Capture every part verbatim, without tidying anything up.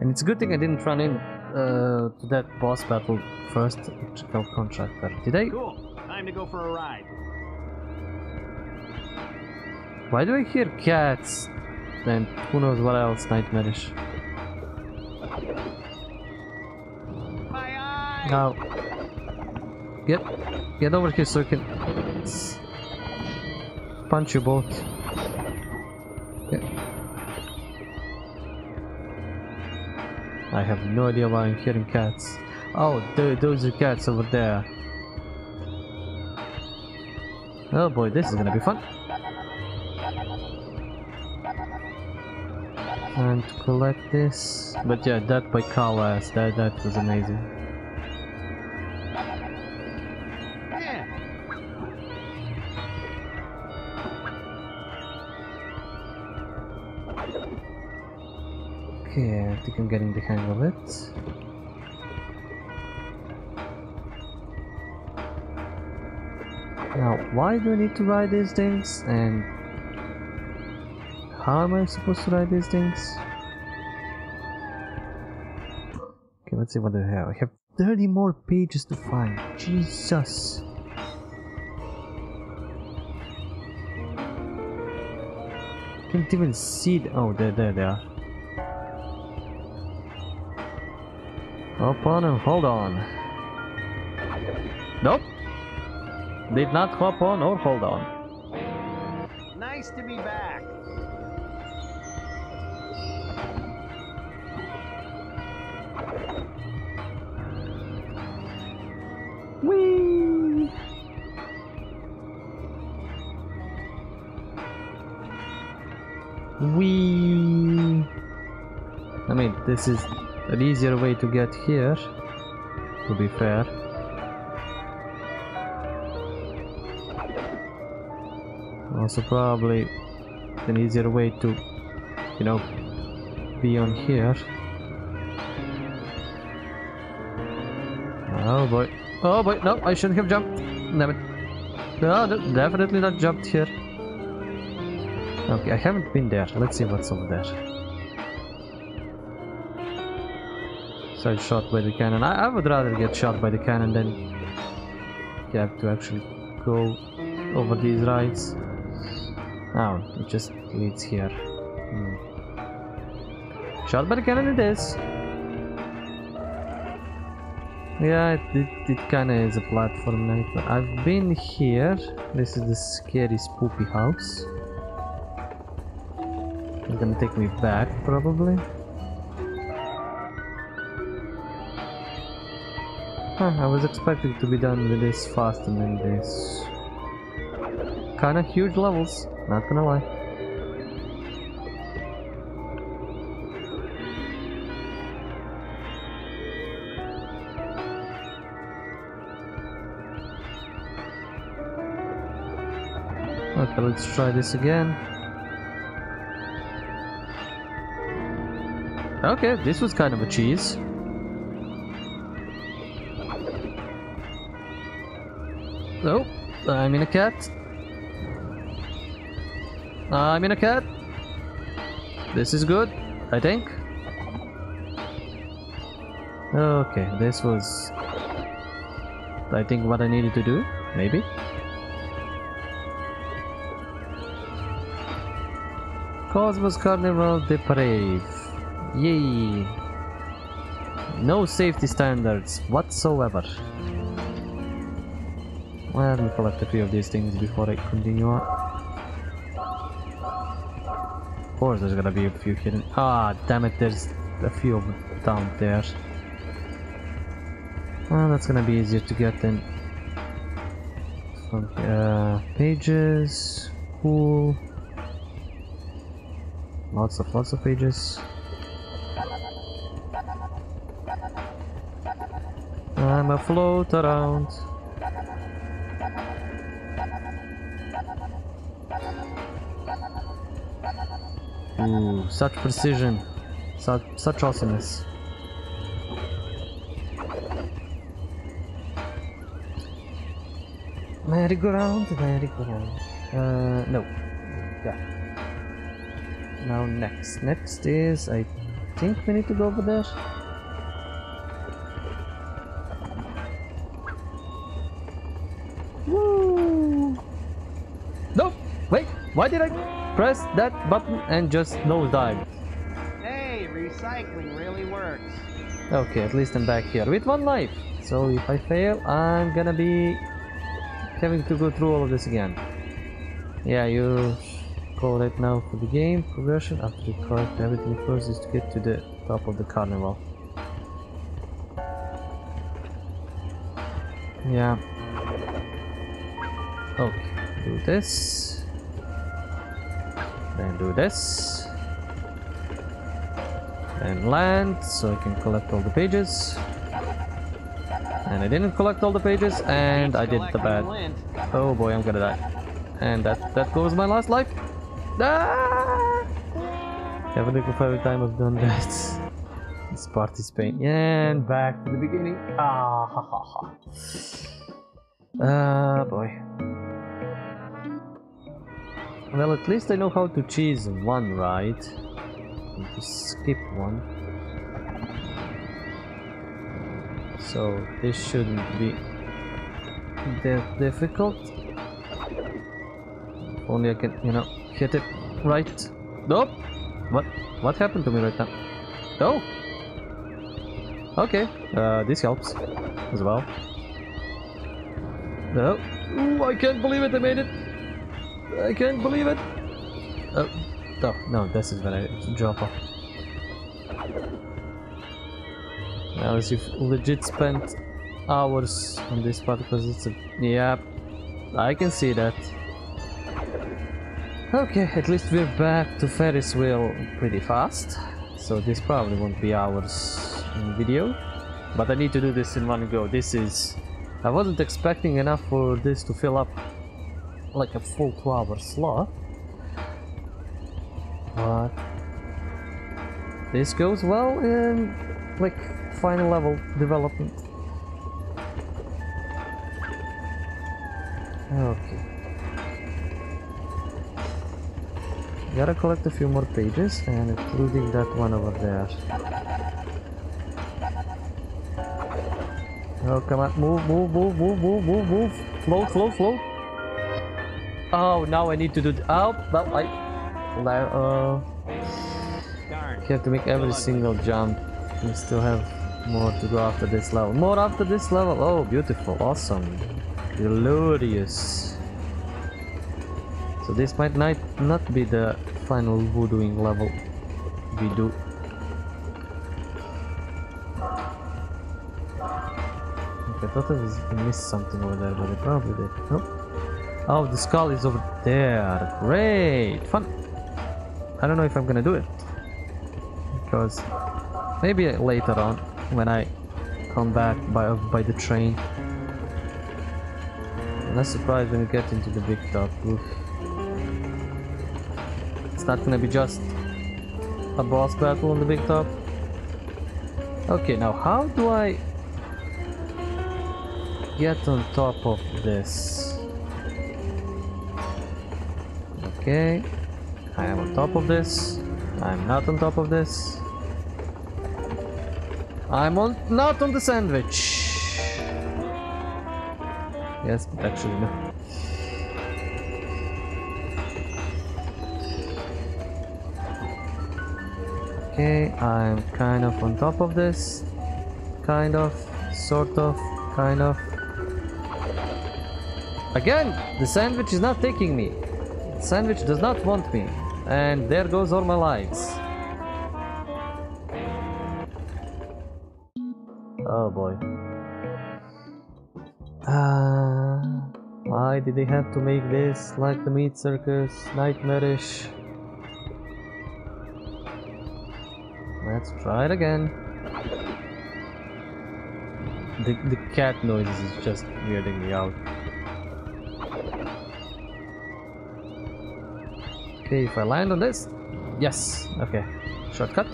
And it's a good thing I didn't run in uh, to that boss battle first. Electrical contractor. Did I? Cool. Time to go for a ride. Why do I hear cats? And who knows what else nightmarish. Now, get, get over here so I can punch you both. Okay. I have no idea why I'm hearing cats. Oh, th those are cats over there. Oh boy, this is gonna be fun. Time to collect this. But yeah, that by Kawas, that, that was amazing. Okay, I think I'm getting the hang of it. Now, why do I need to ride these things? And how am I supposed to ride these things? Okay, let's see what I have. I have thirty more pages to find. Jesus. Can't even see the- oh, there, there they are. Up on and hold on. Nope. Did not hop on or hold on. Nice to be back. Whee! Whee! I mean, this is an easier way to get here, to be fair. Also probably an easier way to, you know, be on here. Oh boy. Oh boy, no, I shouldn't have jumped. Damn it. No, definitely not jumped here. Okay, I haven't been there. Let's see what's over there. So I shot by the cannon. I, I would rather get shot by the cannon than you have to actually go over these rides. Oh, it just leads here. Hmm. Shot by the cannon it is. Yeah, it, it, it kinda is a platform nightmare. I've been here. This is the scary spoopy house. It's gonna take me back probably. Huh, I was expecting to be done with this faster than this. Kinda huge levels, not gonna lie. Okay, let's try this again. Okay, this was kind of a cheese. Oh, I'm in a cat. I'm in a cat. This is good, I think. Okay, this was, I think, what I needed to do, maybe. Cosmos Carnival Parade. Yay. No safety standards whatsoever. Well, let me collect a few of these things before I continue on. Of course there's gonna be a few hidden... Ah, damn it, there's a few of them down there. Well, that's gonna be easier to get than... Uh, pages... Cool... Lots of lots of pages. I'm afloat around. Ooh, such precision, such, such awesomeness. Merry-go-round, merry-go-round. Uh, no. Yeah. Now next. Next is, I think we need to go over there. Woo! No! Wait! Why did I press that button and just nosedive? Hey, recycling really works. Okay, at least I'm back here with one life. So if I fail, I'm gonna be having to go through all of this again. Yeah, you call it now for the game progression. After you collect everything, first is to get to the top of the carnival. Yeah. Okay, do this. Then do this. Then land, so I can collect all the pages. And I didn't collect all the pages, and I did the bad. Oh boy, I'm gonna die. And that, that goes my last life. Ah! Haven't yeah, every time I've done that. This part is pain. Yeah, and back to the beginning. Ah, ha, ha, ha. Ah, boy. Well, at least I know how to cheese one ride. And to skip one. So this shouldn't be that difficult. Only I can, you know, hit it right. Nope. What? What happened to me right now? Oh. Okay. Uh, this helps as well. No. Ooh, I can't believe it. I made it. I can't believe it. Uh, oh no, this is when I drop off. Now, as you've legit spent hours on this part because it's a. Yeah, I can see that. Okay, at least we're back to Ferris wheel pretty fast, so this probably won't be hours in video, but I need to do this in one go. This is... I wasn't expecting enough for this to fill up like a full two hour slot, but this goes well in like final level development. Okay. Gotta collect a few more pages, and including that one over there. Oh, come on, move, move, move, move, move, move, move. Float, float, float. Oh, now I need to do the... Oh, well, I... Uh, you have to make every single jump. We still have more to go after this level. More after this level. Oh, beautiful, awesome. Glorious. So this might not, not be the final voodooing level we do. Okay, I thought I missed something over there, but I probably did. Nope. Oh, the skull is over there. Great! Fun! I don't know if I'm gonna do it. Because maybe later on, when I come back by, by the train. I'm not surprised when we get into the big top. Oof. It's not gonna be just a boss battle on the big top. Okay, now how do I get on top of this? Okay, I am on top of this. I'm not on top of this. I'm on not on the sandwich. Yes, but actually no. Okay, I'm kind of on top of this, kind of, sort of, kind of. Again, the sandwich is not taking me. The sandwich does not want me, and there goes all my lives. Oh boy. Uh, why did they have to make this like the meat circus, nightmarish? Let's try it again. The, the cat noise is just weirding me out. Okay, if I land on this... Yes! Okay. Shortcut.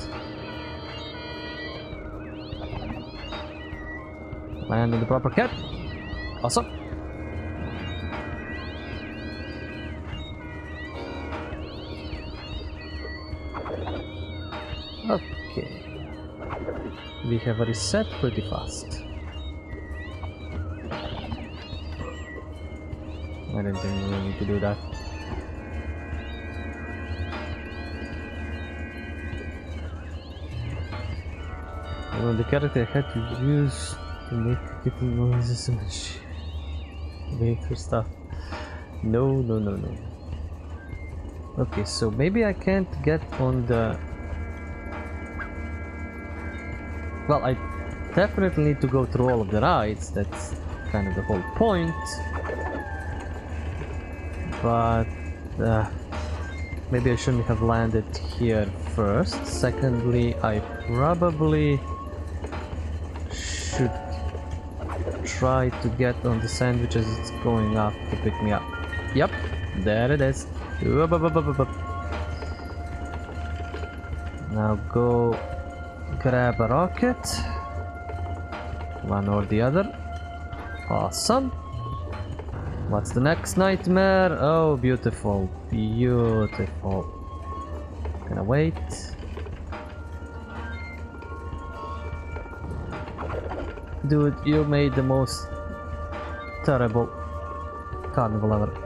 Land on the proper cat. Awesome. Okay. We have a reset pretty fast. I don't think we need to do that. Well, the character I had to use to make little noises and shit. Wait for stuff. No, no, no, no. Okay, so maybe I can't get on the... Well, I definitely need to go through all of the rides. That's kind of the whole point. But... Uh, maybe I shouldn't have landed here first. Secondly, I probably... should... try to get on the sandwich as it's going up to pick me up. Yep, there it is. Up, up, up, up, up. Now go grab a rocket. One or the other. Awesome. What's the next nightmare? Oh, beautiful. Beautiful. Gonna wait. Dude, you made the most terrible carnival ever.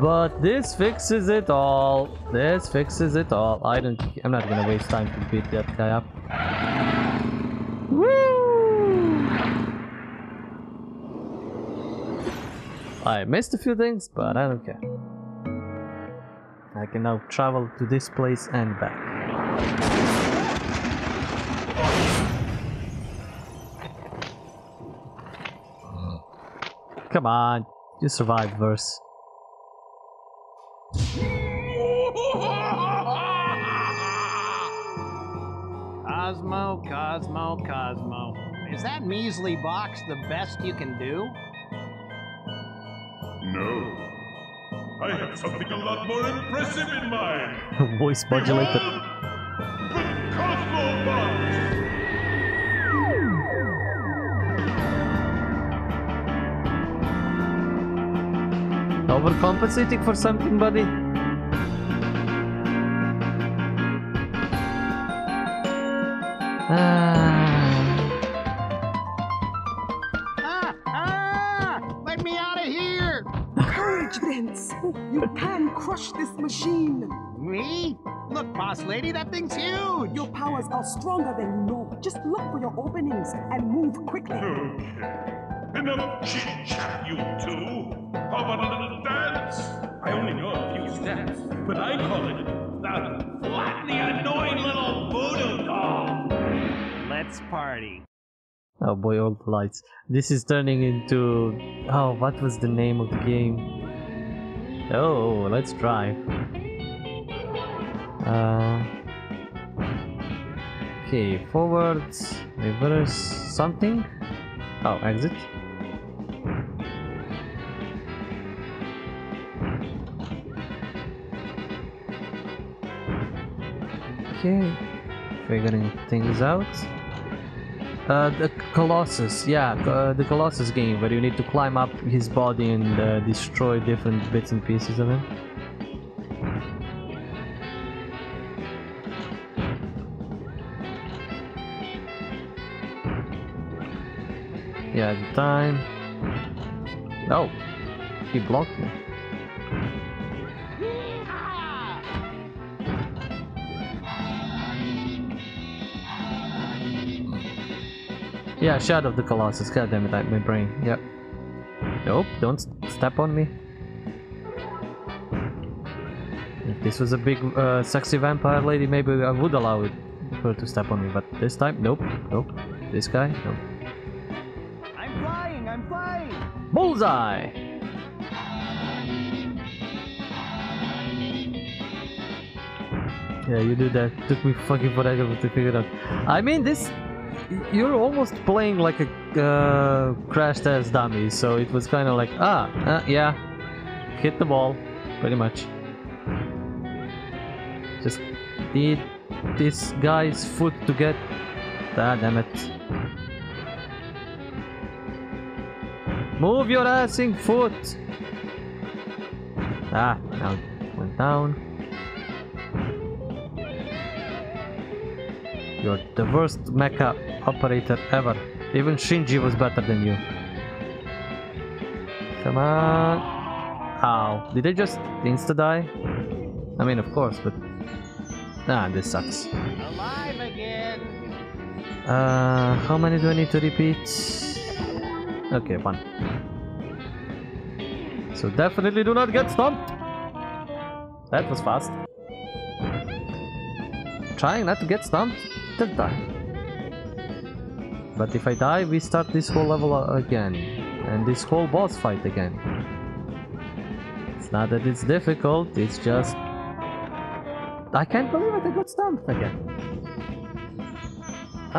But this fixes it all. This fixes it all. I don't. I'm not gonna waste time to beat that guy up. Woo! I missed a few things, but I don't care. I can now travel to this place and back. Come on, you survived, verse. Cosmo, Cosmo, Cosmo. Is that measly box the best you can do? No. I have something a lot more impressive in mind. Voice modulated. The Cosmo box! Overcompensating for something, buddy? Ah. Ah, ah, let me out of here! Courage, Vince! You can crush this machine! Me? Look, boss lady, that thing's huge! Your powers are stronger than you know. Just look for your openings and move quickly. Okay. Enough chit-chat, you two! How about a little dance? I only know a few steps, but I call it the flatly annoying little voodoo doll! Let's party. Oh boy, all the lights. This is turning into... Oh, what was the name of the game? Oh, let's drive. Uh... Okay, forward, reverse, something? Oh, exit. Okay, figuring things out. Uh, the Colossus, yeah, uh, the Colossus game where you need to climb up his body and uh, destroy different bits and pieces of him. Yeah, the time. Oh, he blocked me. Yeah, Shadow of the Colossus. God damn it, I, my brain. Yep. Nope, don't step on me. If this was a big, uh, sexy vampire lady, maybe I would allow it her to step on me. But this time, nope, nope. This guy, nope. Bullseye! Yeah, you do that. Took me fucking forever to figure it out. I mean, this... You're almost playing like a uh, crash test dummy, so it was kind of like, ah, uh, yeah. Hit the ball, pretty much. Just need this guy's foot to get... Ah, damn it. Move your assing foot! Ah, now it went down. god, the worst mecha operator ever. Even Shinji was better than you. Come on. Ow. Did I just insta-die? I mean, of course, but... Ah, this sucks. Alive again. Uh, how many do I need to repeat? Okay, one. So definitely do not get stomped. That was fast. Trying not to get stomped till die. But if I die, we start this whole level again. And this whole boss fight again. It's not that it's difficult, it's just... I can't believe it, I got stomped again.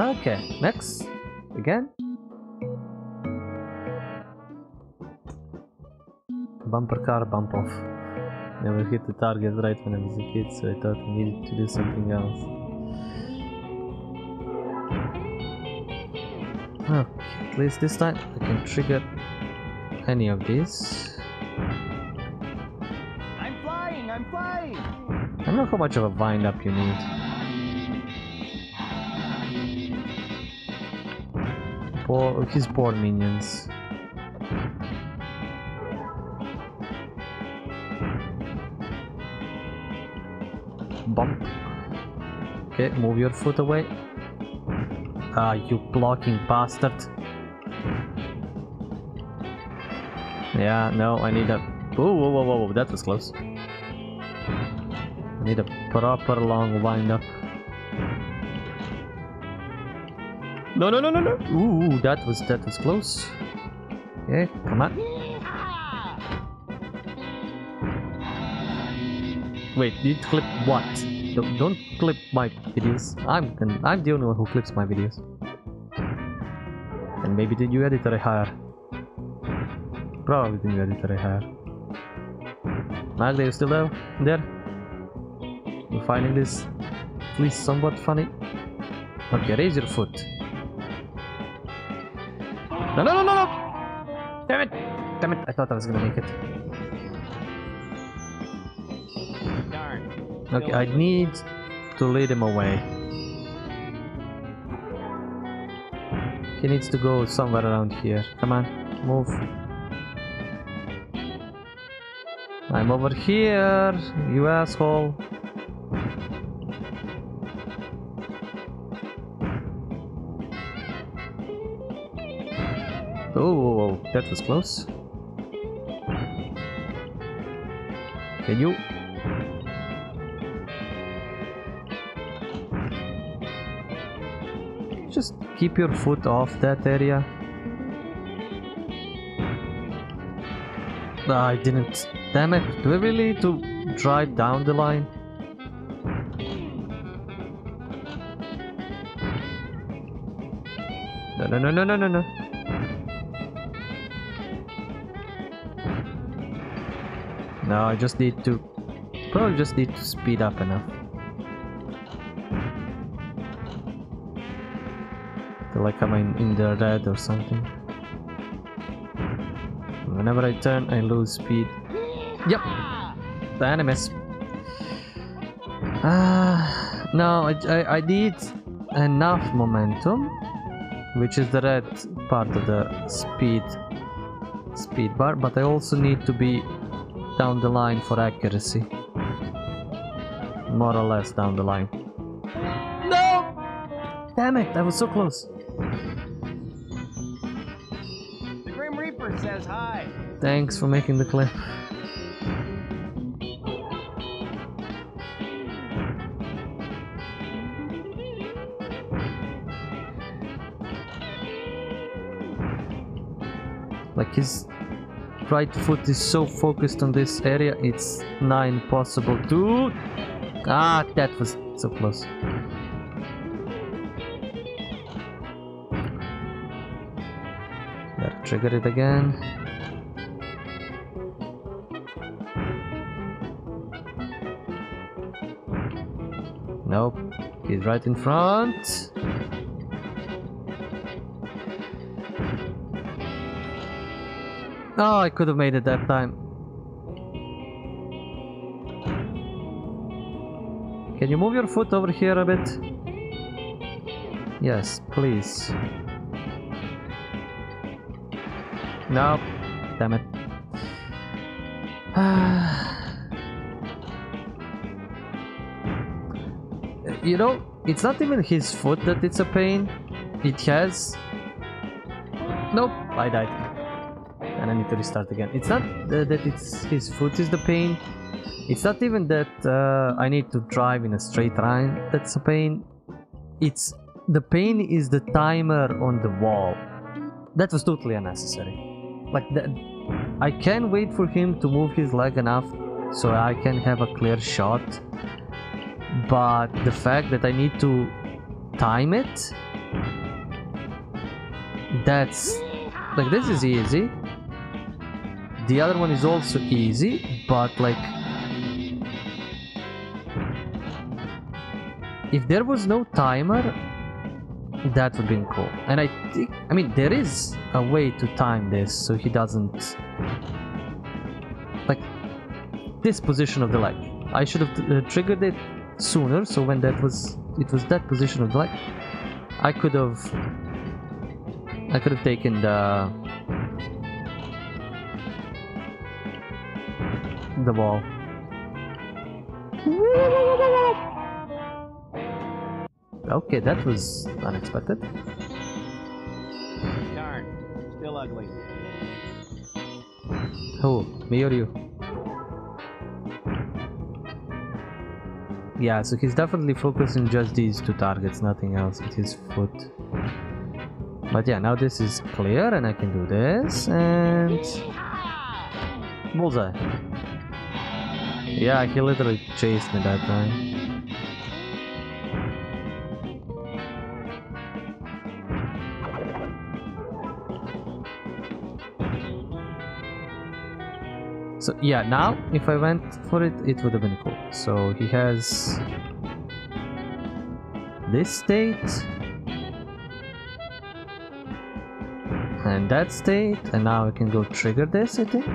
Okay, next. Again. Bumper car, bump off. Never hit the target right when I was a kid, so I thought I needed to do something else. Oh, at least this time I can trigger any of these. I'm flying, I'm flying! I don't know how much of a wind up you need. Poor, his poor minions. Bump. Okay, move your foot away. Ah, you blocking bastard. Yeah, no, I need a... Whoa, whoa, whoa, whoa, that was close. I need a proper long wind up. No, no, no, no, no. Ooh, that was, that was close. Okay, come on. Wait, you clip what? Don't, don't clip my videos. I'm I'm the only one who clips my videos. And maybe the new editor I hire. Probably the new editor I hire. Magda, you still there? There? You finding this at least somewhat funny? Okay, raise your foot. No, no, no, no, no! Damn it! Damn it! I thought I was gonna make it. Okay, I need to lead him away. He needs to go somewhere around here. Come on, move. I'm over here, you asshole. Oh, that was close. Can you... Just keep your foot off that area. No, I didn't. Damn it. Do we really need to drive down the line? No, no, no, no, no, no, no. No, I just need to... Probably just need to speed up enough. Like I'm in, in the red or something. Whenever I turn, I lose speed. Yep, the enemies. Ah, uh, no, I, I I need enough momentum, which is the red part of the speed speed bar. But I also need to be down the line for accuracy, more or less down the line. No, damn it! I was so close. The Grim Reaper says hi. Thanks for making the clip. Like his right foot is so focused on this area, it's nigh impossible to... Ah, that was so close. Trigger it again. Nope, he's right in front. Oh, I could have made it that time. Can you move your foot over here a bit? Yes, please. No. Damn it. You know, it's not even his foot that it's a pain. It has... Nope, I died. And I need to restart again. It's not uh, that it's his foot is the pain. It's not even that uh, I need to drive in a straight line that's a pain. It's... The pain is the timer on the wall. That was totally unnecessary. Like, that, I can wait for him to move his leg enough so I can have a clear shot. But the fact that I need to time it... That's... Like, this is easy. The other one is also easy, but like... If there was no timer, that would be cool. And I think, I mean, there is a way to time this so he doesn't... Like, this position of the leg. I should have uh, triggered it sooner, so when that was... It was that position of the leg, I could have... I could have taken the... The ball. Okay, that was unexpected. Darn, still ugly. Who? Me or you? Yeah, so he's definitely focusing just these two targets, nothing else with his foot. But yeah, now this is clear and I can do this and... Bullseye. Yeah, he literally chased me that time. So yeah, now if I went for it, it would have been cool. So he has... This state... And that state, and now I can go trigger this, I think.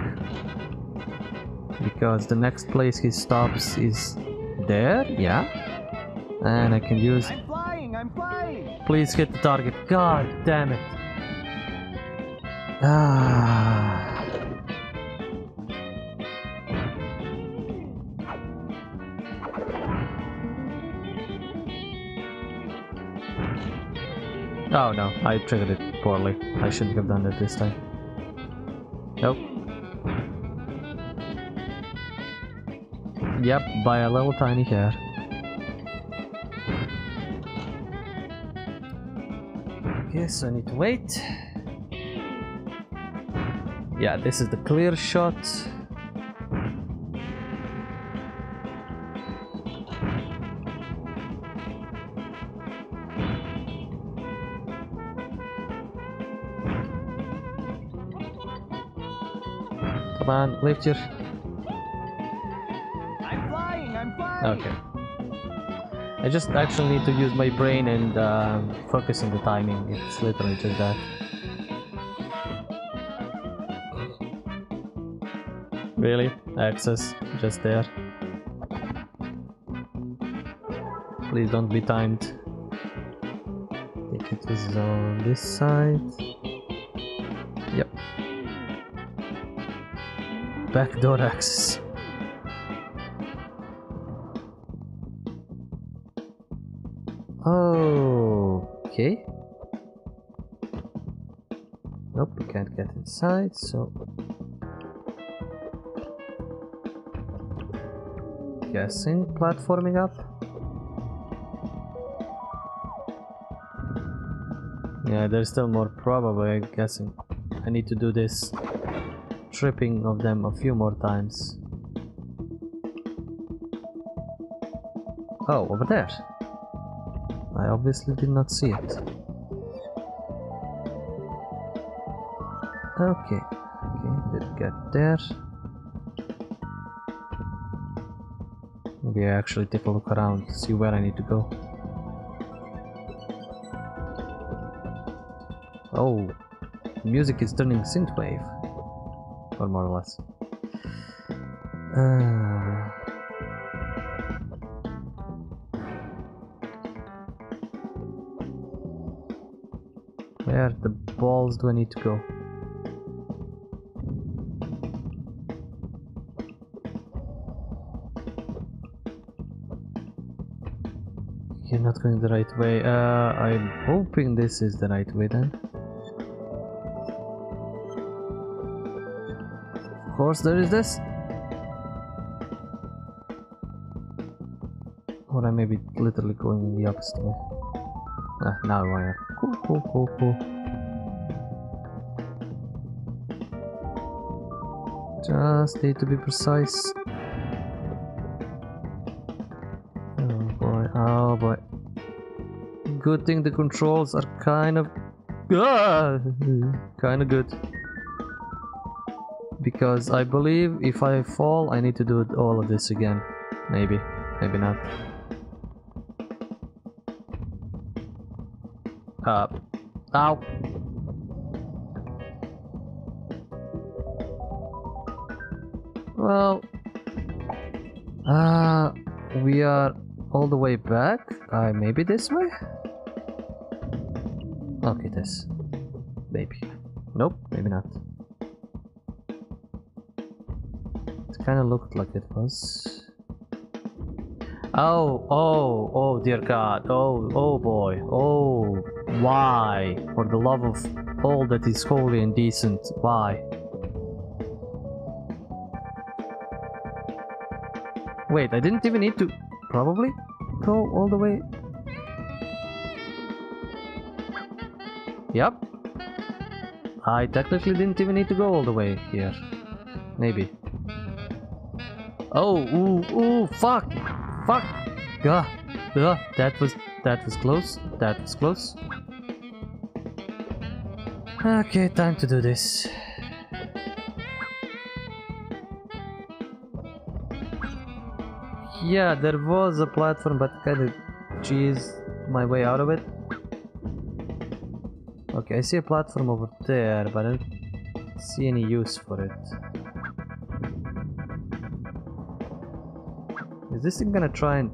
Because the next place he stops is there, yeah. And I can use... I'm flying, I'm flying! Please hit the target, god damn it! Ah. Oh no, I triggered it poorly. I shouldn't have done that this time. Nope. Yep, by a little tiny hair. Okay, so I need to wait. Yeah, this is the clear shot. Man, lift your... I'm flying, I'm flying. Okay. I just actually need to use my brain and uh, focus on the timing. It's literally just that. Really? Access just there. Please don't be timed. I think it was on this side. Yep. Backdoor access. Oh, okay. Nope, we can't get inside, so... Guessing platforming up. Yeah, there's still more probably, I'm guessing. I need to do this. Tripping of them a few more times. Oh, over there. I obviously did not see it. Okay, okay, did get there. Maybe I actually take a look around to see where I need to go. Oh, the music is turning synthwave. Or more or less. Uh... Where the balls do I need to go? You're not going the right way. Uh, I'm hoping this is the right way then. Of course there is this. Or I may be literally going in the opposite way. Ah, now I am. Cool, cool, cool, cool. Just need to be precise. Oh boy, oh boy. Good thing the controls are kind of... Ah, kind of good. Because I believe if I fall, I need to do all of this again. Maybe, maybe not. Uh, ow! Well... Uh, we are all the way back. Uh, maybe this way? Okay, this. Maybe. Nope, maybe not. It kinda looked like it was. Oh, oh, oh dear God. Oh, oh boy. Oh... Why? For the love of all that is holy and decent, why? Wait, I didn't even need to probably go all the way. Yep. I technically didn't even need to go all the way here. Maybe. Oh, ooh, ooh, fuck! Fuck! Gah! Gah! That was, that was close. That was close. Okay, time to do this. Yeah, there was a platform, but I kinda cheesed my way out of it. Okay, I see a platform over there, but I don't see any use for it. Is this thing gonna try and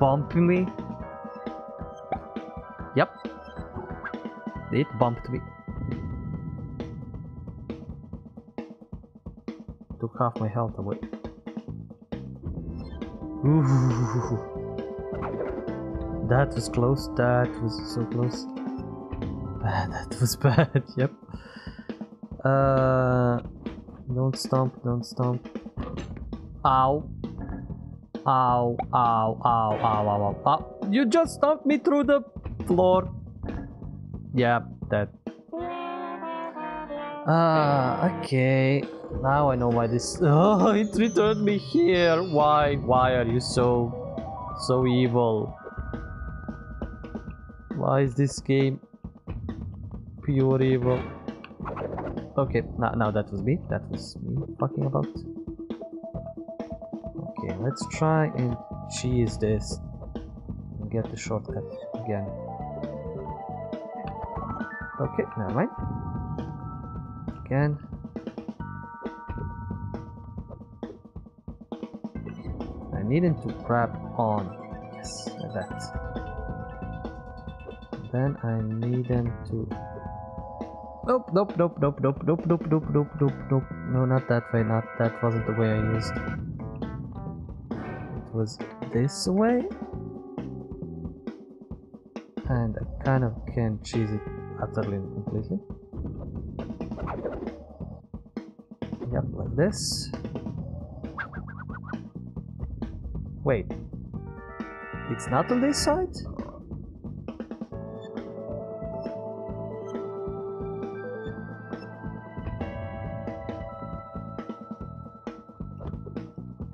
bump me? Yep. It bumped me. Took half my health away. Ooh. That was close. That was so close. Bad. That was bad. Yep. Uh, don't stomp. Don't stomp. Ow. Ow. Ow. Ow. Ow. Ow. Ow. Ow. You just stomped me through the floor. Yeah, that. Ah, uh, okay. Now I know why this. Oh, it returned me here. Why? Why are you so, so evil? Why is this game pure evil? Okay, now, now that was me. That was me talking about. Okay, let's try and cheese this and get the shortcut again. Okay, never mind. Again. I need him to grab on. Yes, like that. Then I need him to... Nope, nope, nope, nope, nope, nope, nope, nope, nope, nope, nope. No, not that way, not... That wasn't the way I used. It was this way? And I kind of can cheese it. Utterly and completely. Yep, like this. Wait. It's not on this side?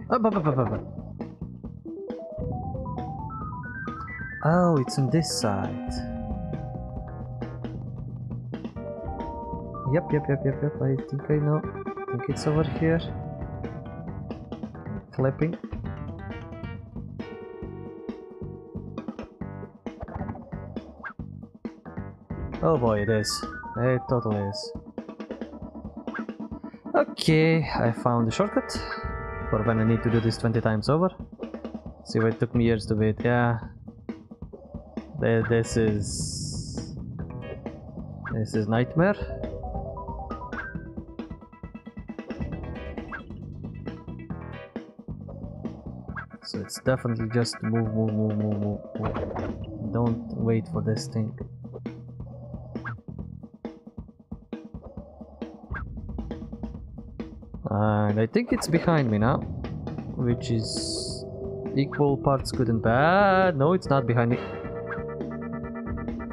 Up, up, up, up, up. Oh, it's on this side. Yep, yep, yep, yep, yep, I think I know. I think it's over here. Clapping. Oh boy, it is. It totally is. Okay, I found the shortcut. For when I need to do this twenty times over. See why it took me years to wait. Yeah. This is... This is nightmare. So it's definitely just move, move, move, move, move, move. Don't wait for this thing. And I think it's behind me now, which is equal parts good and bad. No, it's not behind me.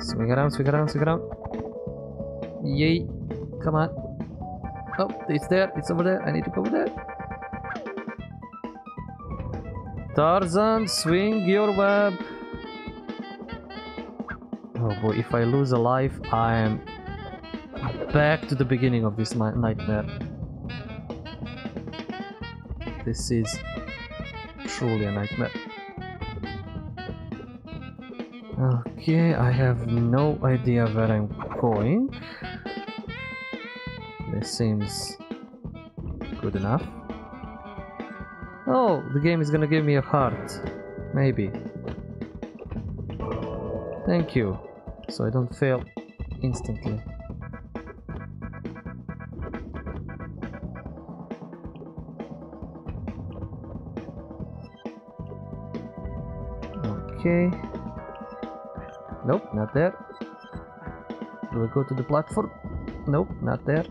Swing around, swing around, swing around. Yay. Come on. Oh, it's there. It's over there. I need to go over there. Tarzan, swing your web. Oh boy, if I lose a life, I am back to the beginning of this nightmare. This is truly a nightmare. Okay, I have no idea where I'm going. This seems good enough. Oh, the game is gonna give me a heart. Maybe. Thank you. So I don't fail instantly. Okay. Nope, not there. Do I go to the platform? Nope, not there.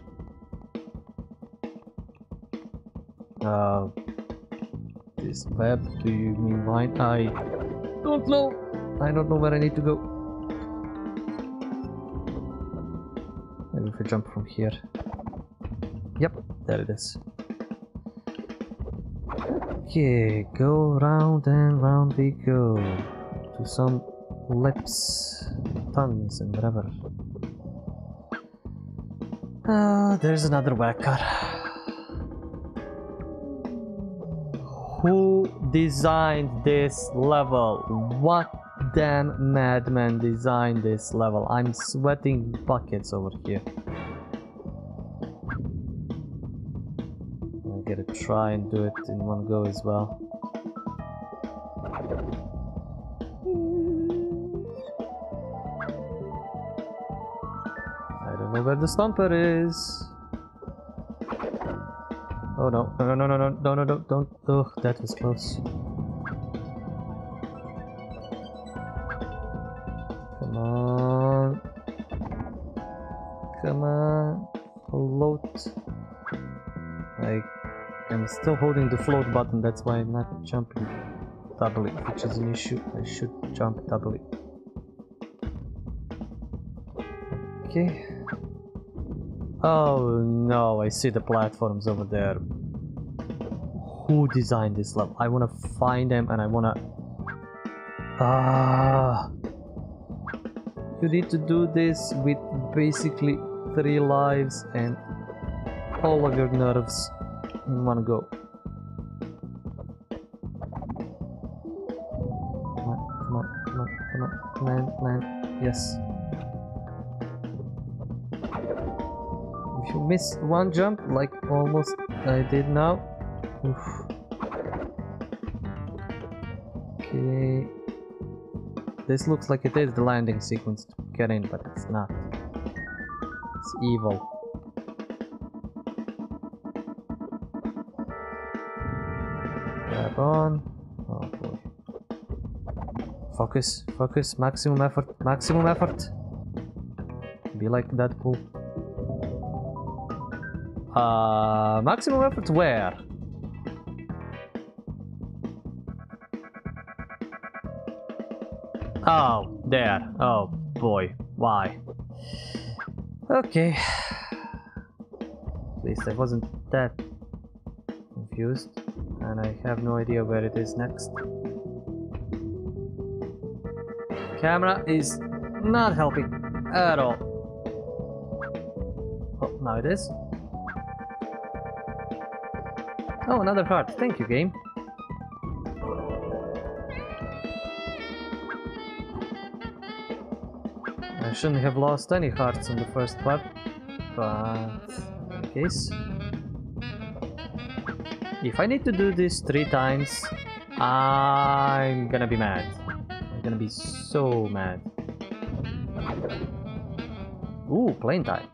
Uh, this web, do you mean mine? I don't know. I don't know where I need to go. Maybe if I jump from here. Yep, there it is. Okay, go round and round we go. To some lips, tongues, and whatever. Ah, uh, there's another whacker. Who designed this level? What damn madman designed this level? I'm sweating buckets over here. I'm gonna try and do it in one go as well. Where the stomper is. Oh no, no, no, no, no, no, no, no, don't. Oh, that was close. Come on. Come on. Float. I am still holding the float button, that's why I'm not jumping doubly, which is an issue. I should jump doubly. Okay. Oh no, I see the platforms over there. Who designed this level? I wanna find them and I wanna... Ah! You need to do this with basically three lives and all of your nerves in one go. Come on, come on, come on, come on, land, land, yes. If you miss one jump, like almost I did now. Oof. Okay. This looks like it is the landing sequence to get in, but it's not. It's evil. Grab on. Oh boy. Focus, focus, maximum effort, maximum effort. Be like that pool. Uh, maximum effort where? Oh, there. Oh boy, why? Okay. At least I wasn't that confused, and I have no idea where it is next. Camera is not helping at all. Oh, now it is. Oh, another heart. Thank you, game. I shouldn't have lost any hearts on the first part, but in case. If I need to do this three times, I'm gonna be mad. I'm I'm gonna be so mad. Ooh, plane time.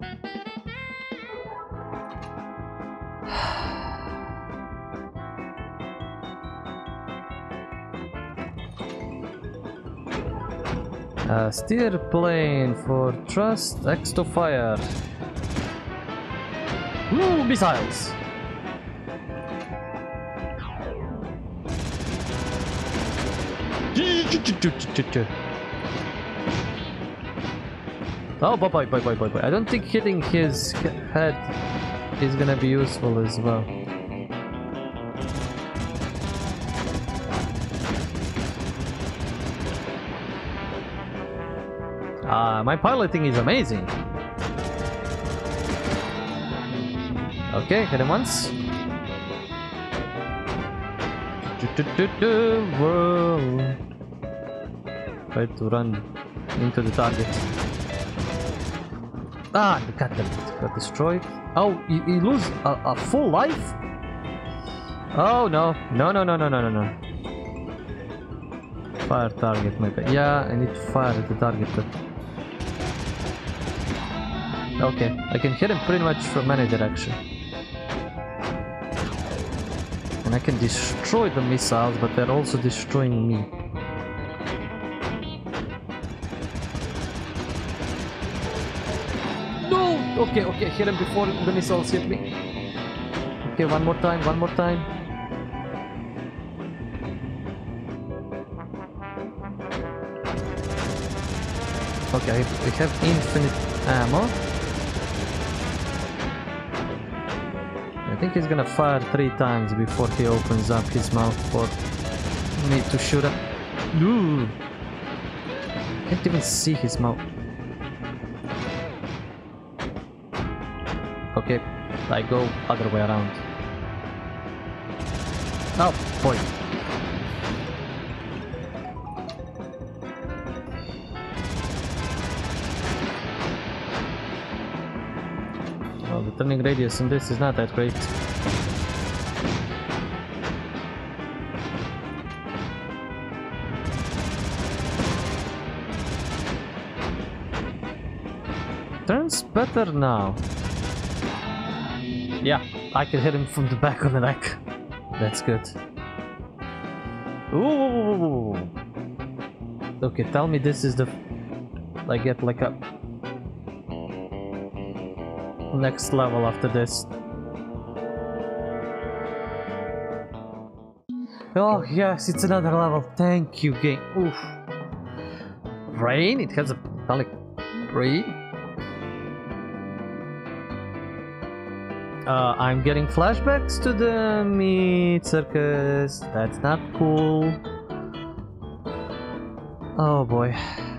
Uh, steer plane for thrust, X to fire. Ooh, missiles. Oh, boy, boy, boy, boy, boy. I don't think hitting his head is gonna be useful as well. Uh, my piloting is amazing. Okay, hit him once. Whoa. Try to run into the target. Ah, got them. Got destroyed. Oh, you, you lose a, a full life? Oh no. No, no, no, no, no, no, no. Fire target, my bad. Yeah, I need to fire at the target. But... okay, I can hit him pretty much from any direction. And I can destroy the missiles, but they're also destroying me. No! Okay, okay, hit him before the missiles hit me. Okay, one more time, one more time. Okay, we have infinite ammo. I think he's gonna fire three times before he opens up his mouth for me to shoot him. Ooh. Can't even see his mouth. Okay, I go other way around. Oh boy. Turning radius in this is not that great. Turns better now. Yeah, I can hit him from the back of the neck. That's good. Ooh. Okay, tell me this is the... I get like a... next level after this. Oh yes, it's another level. Thank you, game. Oof. Brain? It has a metallic brain? Uh, I'm getting flashbacks to the meat circus. That's not cool. Oh boy.